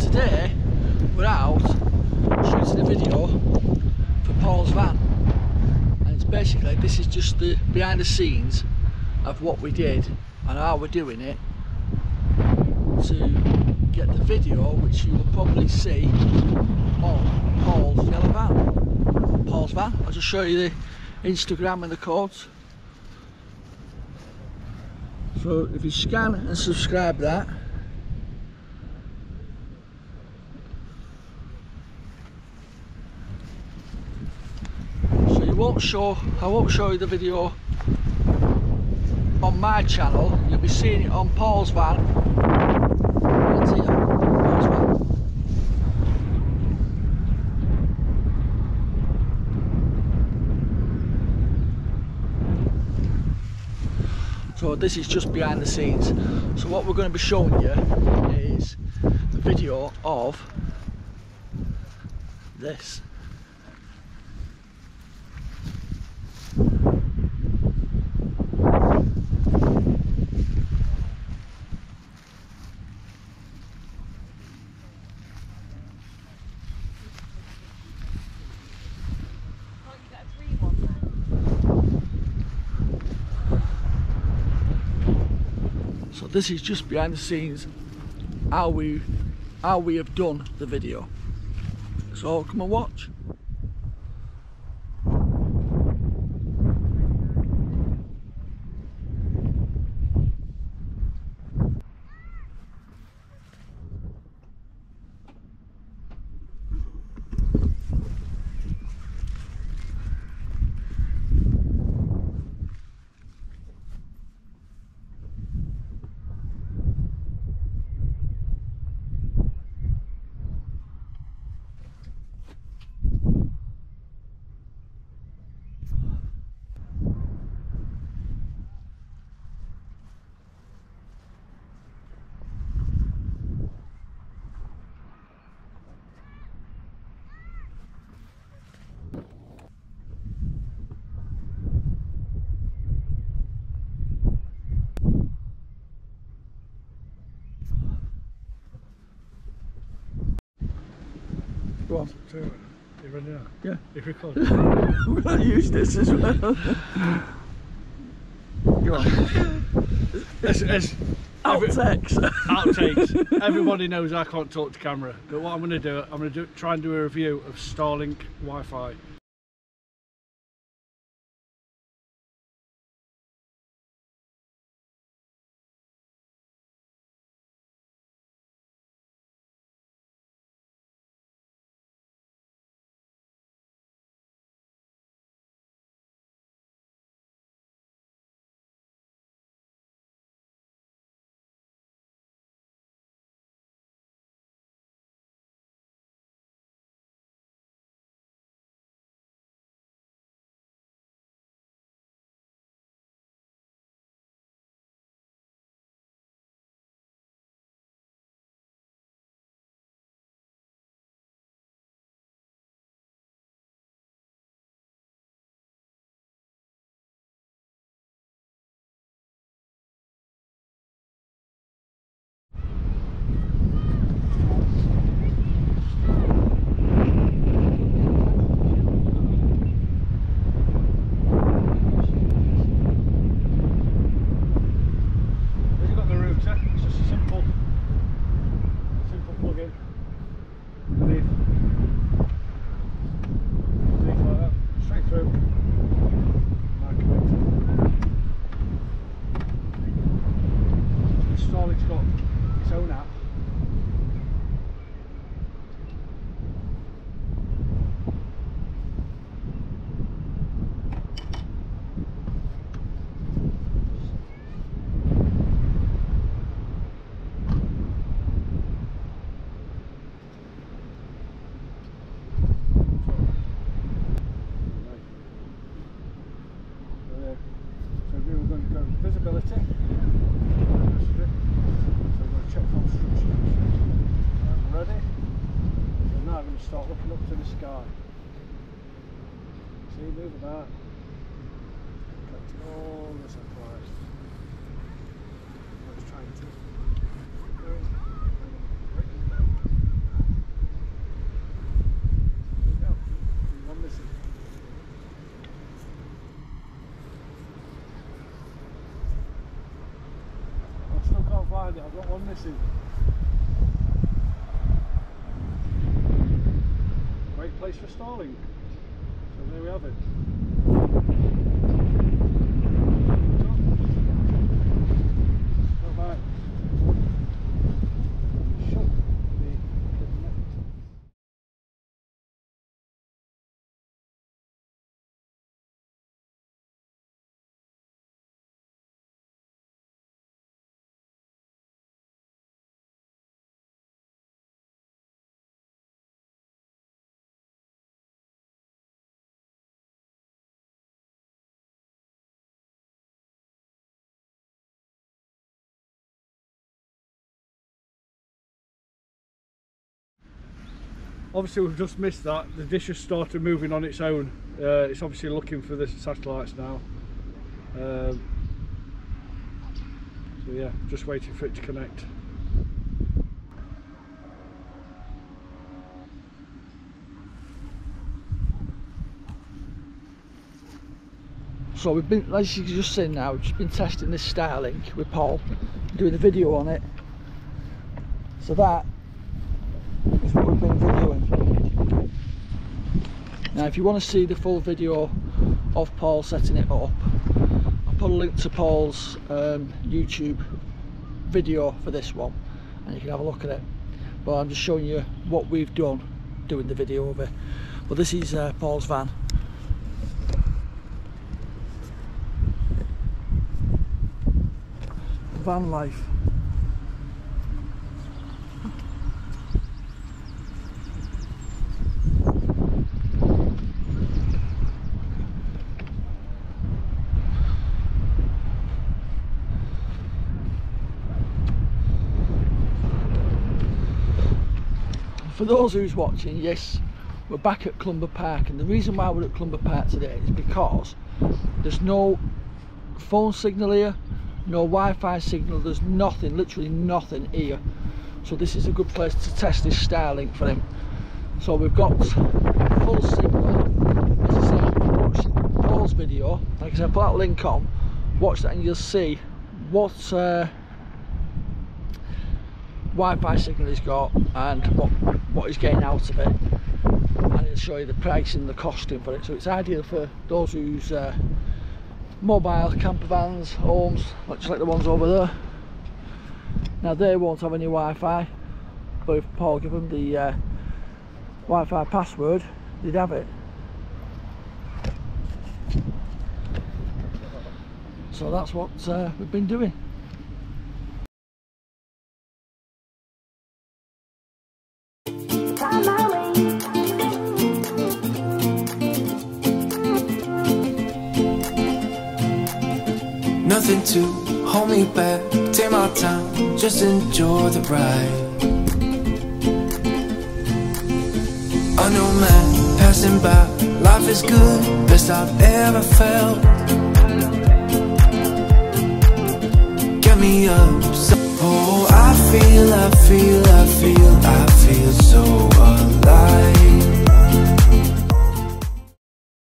Today we're out shooting a video for Paul's van, and it's basically, this is just the behind the scenes of what we did and how we're doing it to get the video, which you will probably see on Paul's yellow van. Paul's van, I'll just show you the Instagram and the codes. So if you scan and subscribe that, so you won't show, I won't show you the video on my channel, you'll be seeing it on Paul's van. That's it, Paul's van. So this is just behind the scenes. So what we're going to be showing you is the video of this. So this is just behind the scenes how we have done the video. So come and watch. Go on. So, you're running out? Yeah. You've recorded. We're going to use this as well. Go on. It's outtakes. Outtakes. Everybody knows I can't talk to camera, but what I'm going to do, I'm going to try and do a review of Starlink Wi-Fi. Start looking up to the sky. See, move about. Collecting all the supplies. I was trying to. that I've got one missing. Great place for Starlink. So there we have it. Obviously we've just missed that. The dish has started moving on its own. It's obviously looking for the satellites now. So yeah, just waiting for it to connect. So we've been, as you just seen now, we've just been testing this Starlink with Paul, doing a video on it. So that is what we've been videoing. Now if you want to see the full video of Paul setting it up, I'll put a link to Paul's YouTube video for this one and you can have a look at it, but I'm just showing you what we've done doing the video of it. But this is Paul's van. Van life. For those who's watching, yes, we're back at Clumber Park, and the reason why we're at Clumber Park today is because there's no phone signal here, no Wi-Fi signal, there's nothing, literally nothing here. So this is a good place to test this Starlink for him. So we've got full signal. As I said, watch Paul's video, like I said, put that link on, watch that and you'll see what Wi-Fi signal he's got and what he's getting out of it, and it'll show you the price and the costing for it. So it's ideal for those who's mobile camper vans, homes, just like the ones over there. Now they won't have any Wi-Fi, but if Paul gave them the Wi-Fi password, they'd have it. So that's what we've been doing. Nothing to hold me back, take my time, just enjoy the ride. A new man passing by, life is good, best I've ever felt. Get me up, oh I feel so alive.